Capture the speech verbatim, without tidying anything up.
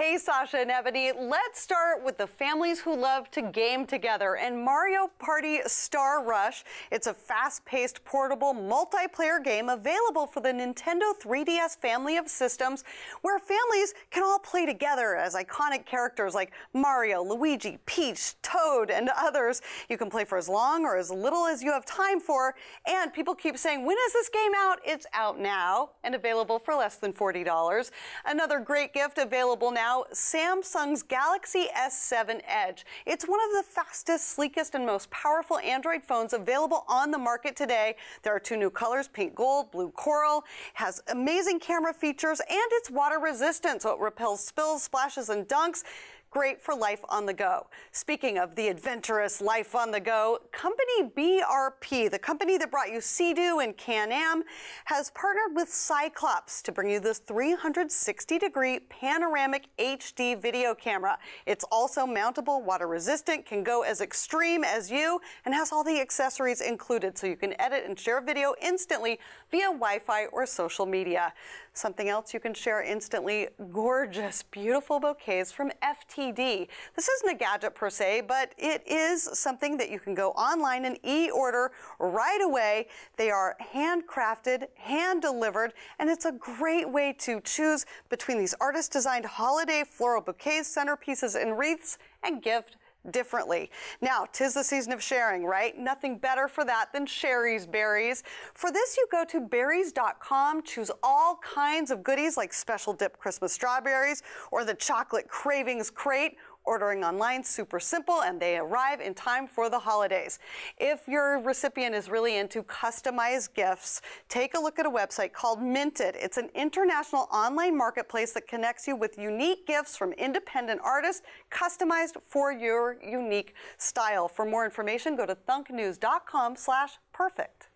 Hey, Sasha and Ebony, let's start with the families who love to game together and Mario Party Star Rush. It's a fast-paced, portable, multiplayer game available for the Nintendo three D S family of systems where families can all play together as iconic characters like Mario, Luigi, Peach, Toad, and others. You can play for as long or as little as you have time for, and people keep saying, when is this game out? It's out now and available for less than forty dollars. Another great gift available now, Samsung's Galaxy S seven Edge. It's one of the fastest, sleekest, and most powerful Android phones available on the market today. There are two new colors, pink gold, blue coral. It has amazing camera features, and it's water resistant, so it repels spills, splashes, and dunks. Great for life on the go. Speaking of the adventurous life on the go, company B R P, the company that brought you Sea-Doo and Can-Am, has partnered with Cyclops to bring you this three hundred sixty degree panoramic H D video camera. It's also mountable, water resistant, can go as extreme as you, and has all the accessories included so you can edit and share video instantly via Wi-Fi or social media. Something else you can share instantly, gorgeous, beautiful bouquets from F T D. This isn't a gadget per se, but it is something that you can go online and e-order right away. They are handcrafted, hand-delivered, and it's a great way to choose between these artist-designed holiday floral bouquets, centerpieces, and wreaths, and gift differently. Now, 'tis the season of sharing, right? Nothing better for that than Shari's Berries. For this, you go to berries dot com, choose all kinds of goodies like special dip Christmas strawberries or the chocolate cravings crate. Ordering online, super simple, and they arrive in time for the holidays. If your recipient is really into customized gifts, take a look at a website called Minted. It's an international online marketplace that connects you with unique gifts from independent artists, customized for your unique style. For more information, go to thunk news dot com slash perfect.